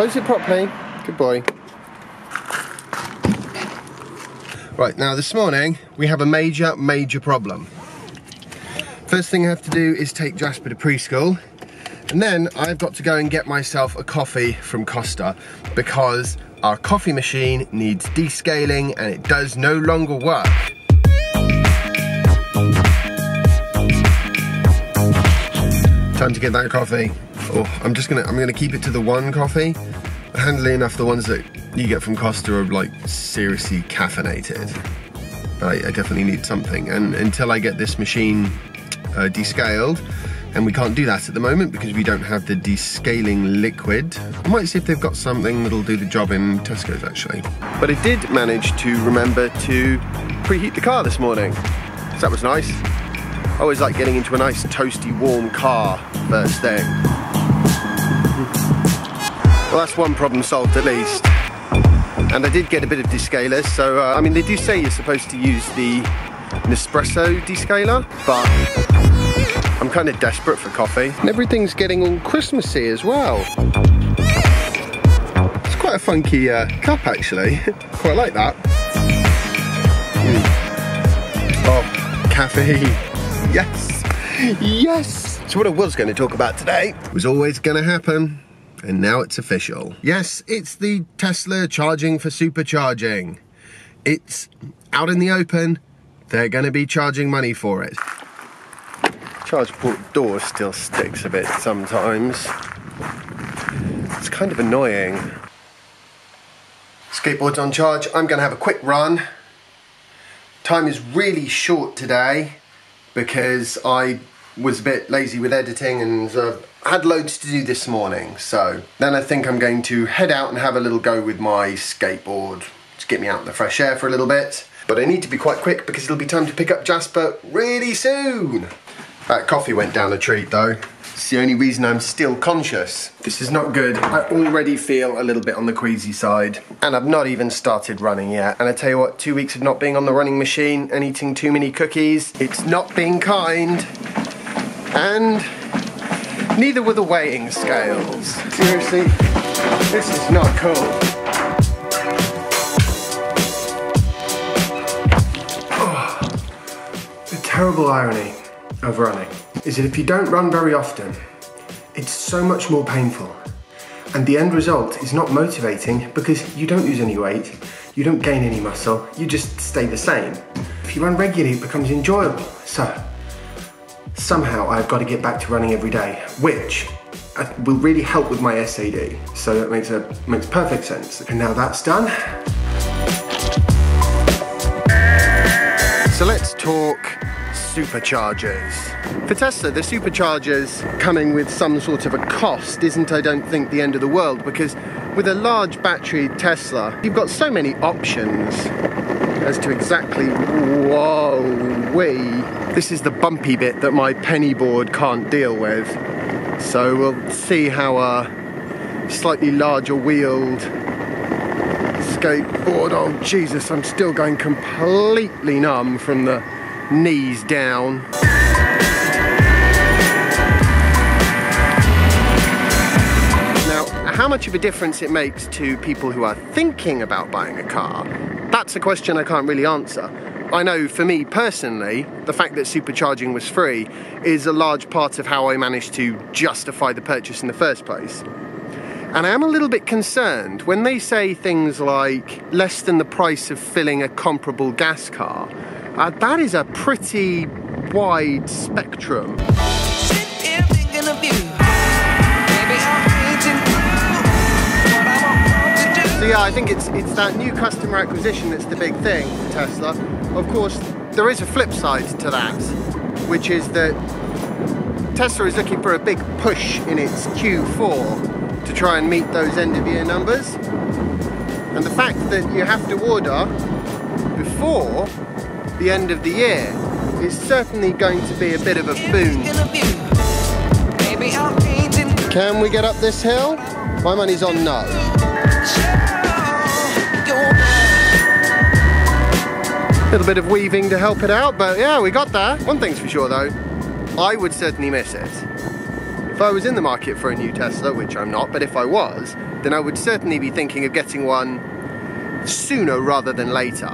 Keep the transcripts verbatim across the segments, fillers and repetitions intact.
Close it properly. Good boy. Right, now this morning we have a major, major problem. First thing I have to do is take Jasper to preschool, and then I've got to go and get myself a coffee from Costa because our coffee machine needs descaling and it does no longer work. Time to get that coffee. Oh, I'm just gonna, I'm gonna keep it to the one coffee. Handily enough, the ones that you get from Costa are like seriously caffeinated. But I, I definitely need something. And until I get this machine uh, descaled, and we can't do that at the moment because we don't have the descaling liquid. I might see if they've got something that'll do the job in Tesco's actually. But I did manage to remember to preheat the car this morning, so that was nice. I always like getting into a nice toasty warm car first thing. Well, that's one problem solved at least. And I did get a bit of descaler, so uh, I mean, they do say you're supposed to use the Nespresso descaler, but I'm kind of desperate for coffee. And everything's getting all Christmassy as well. It's quite a funky uh, cup actually. Quite like that. Mm. Oh, caffeine. Yes, yes. So what I was going to talk about today was always going to happen. And now it's official. Yes, it's the Tesla charging for supercharging. It's out in the open. They're gonna be charging money for it. Charge port door still sticks a bit sometimes. It's kind of annoying. Skateboard's on charge. I'm gonna have a quick run. Time is really short today because I was a bit lazy with editing and uh, had loads to do this morning, so then I think I'm going to head out and have a little go with my skateboard to get me out in the fresh air for a little bit. But I need to be quite quick because it'll be time to pick up Jasper really soon. That coffee went down a treat though. It's the only reason I'm still conscious. This is not good. I already feel a little bit on the queasy side and I've not even started running yet. And I tell you what, two weeks of not being on the running machine and eating too many cookies, it's not being kind. And neither were the weighing scales. Seriously, this is not cool. Oh, the terrible irony of running is that if you don't run very often, it's so much more painful. And the end result is not motivating because you don't lose any weight, you don't gain any muscle, you just stay the same. If you run regularly, it becomes enjoyable. So, somehow I've got to get back to running every day, which will really help with my S A D. So that makes a makes perfect sense. And now that's done. So let's talk superchargers. For Tesla, the superchargers coming with some sort of a cost isn't, I don't think, the end of the world, because with a large battery Tesla, you've got so many options as to exactly, whoa, wee. This is the bumpy bit that my penny board can't deal with. So we'll see how a slightly larger wheeled skateboard, oh Jesus, I'm still going completely numb from the knees down. Now, how much of a difference it makes to people who are thinking about buying a car, that's a question I can't really answer. I know for me personally, the fact that supercharging was free is a large part of how I managed to justify the purchase in the first place. And I am a little bit concerned when they say things like less than the price of filling a comparable gas car. Uh, that is a pretty wide spectrum. So yeah, I think it's, it's that new customer acquisition that's the big thing for Tesla. Of course, there is a flip side to that, which is that Tesla is looking for a big push in its Q four to try and meet those end-of-year numbers. And the fact that you have to order before the end of the year is certainly going to be a bit of a boon. Can we get up this hill? My money's on no. Little bit of weaving to help it out, but yeah, we got there. One thing's for sure though, I would certainly miss it. If If I was in the market for a new Tesla, which I'm not, but if I was, then I would certainly be thinking of getting one sooner rather than later.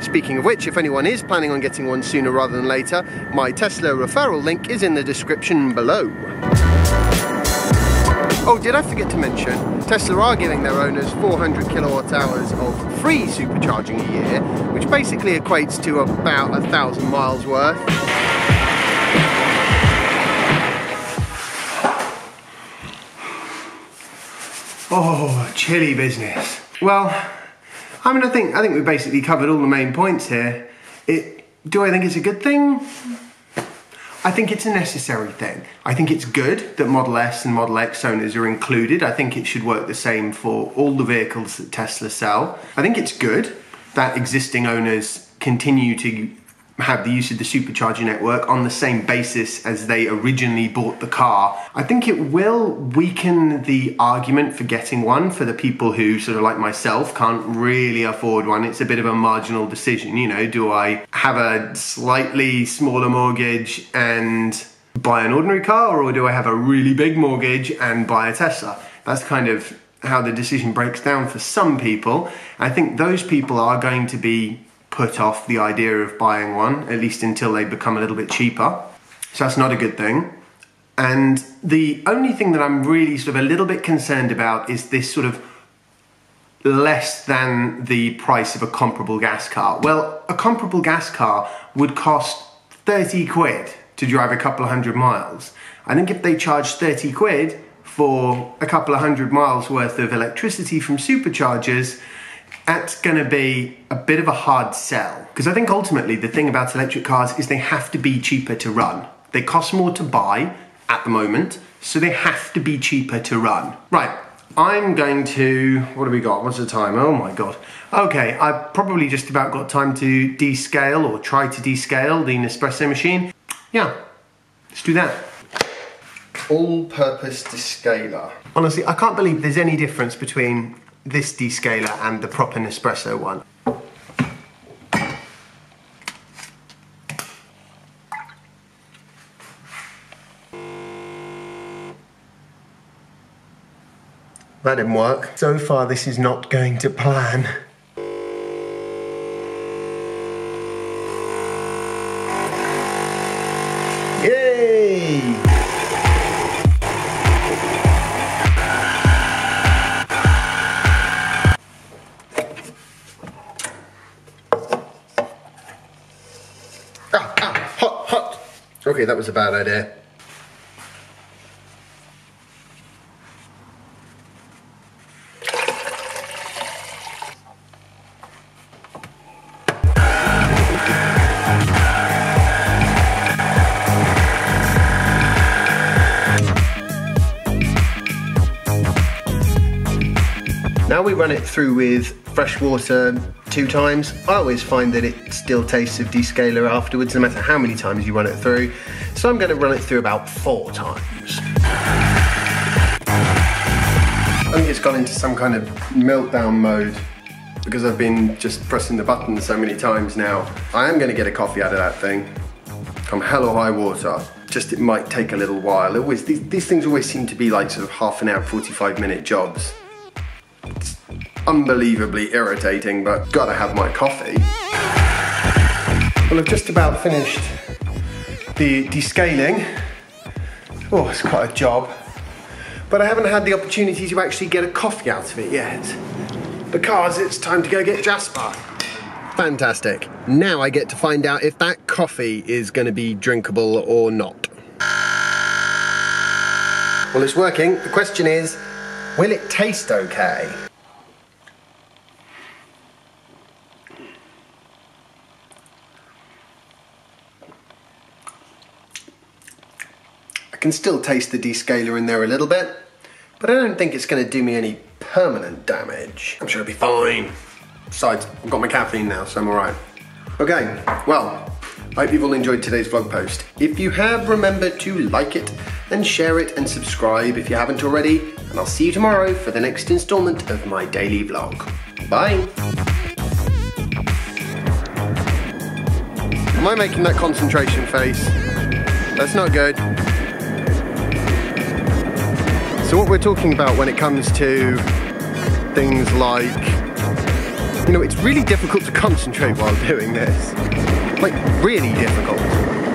Speaking of which, if anyone is planning on getting one sooner rather than later, my Tesla referral link is in the description below. Oh, did I forget to mention, Tesla are giving their owners four hundred kilowatt hours of free supercharging a year, which basically equates to about a thousand miles worth. Oh, chilly business. Well, I mean, I think I think we basically covered all the main points here. It, do I think it's a good thing? I think it's a necessary thing. I think it's good that Model S and Model X owners are included. I think it should work the same for all the vehicles that Tesla sell. I think it's good that existing owners continue to have the use of the supercharger network on the same basis as they originally bought the car. I think it will weaken the argument for getting one for the people who, sort of like myself, can't really afford one. It's a bit of a marginal decision, you know, do I have a slightly smaller mortgage and buy an ordinary car, or do I have a really big mortgage and buy a Tesla? That's kind of how the decision breaks down for some people. I think those people are going to be put off the idea of buying one, at least until they become a little bit cheaper. So that's not a good thing. And the only thing that I'm really sort of a little bit concerned about is this sort of less than the price of a comparable gas car. Well, a comparable gas car would cost thirty quid to drive a couple of hundred miles. I think if they charge thirty quid for a couple of hundred miles worth of electricity from superchargers, that's going to be a bit of a hard sell. Because I think ultimately the thing about electric cars is they have to be cheaper to run. They cost more to buy at the moment, so they have to be cheaper to run. Right, I'm going to, what have we got? What's the time? Oh my God. Okay, I've probably just about got time to descale or try to descale the Nespresso machine. Yeah, let's do that. All-purpose descaler. Honestly, I can't believe there's any difference between this descaler and the proper Nespresso one. That didn't work. So far, this is not going to plan. Yay! Okay, that was a bad idea. Now we run it through with fresh water two times. I always find that it still tastes of descaler afterwards, no matter how many times you run it through. So I'm going to run it through about four times. I think it's gone into some kind of meltdown mode because I've been just pressing the button so many times now. I am going to get a coffee out of that thing, come hell or high water. Just it might take a little while. It always, these, these things always seem to be like sort of half an hour, forty-five minute jobs. It's unbelievably irritating, but gotta have my coffee. Well, I've just about finished the descaling. Oh, it's quite a job. But I haven't had the opportunity to actually get a coffee out of it yet, because it's time to go get Jasper. Fantastic. Now I get to find out if that coffee is gonna be drinkable or not. Well, it's working. The question is, will it taste okay? I can still taste the descaler in there a little bit, but I don't think it's going to do me any permanent damage. I'm sure it'll be fine. Besides, I've got my caffeine now, so I'm all right. Okay, well, I hope you've all enjoyed today's vlog post. If you have, remember to like it and share it and subscribe if you haven't already, and I'll see you tomorrow for the next instalment of my daily vlog. Bye. Am I making that concentration face? That's not good. So what we're talking about when it comes to things like, you know, it's really difficult to concentrate while doing this. Like, really difficult.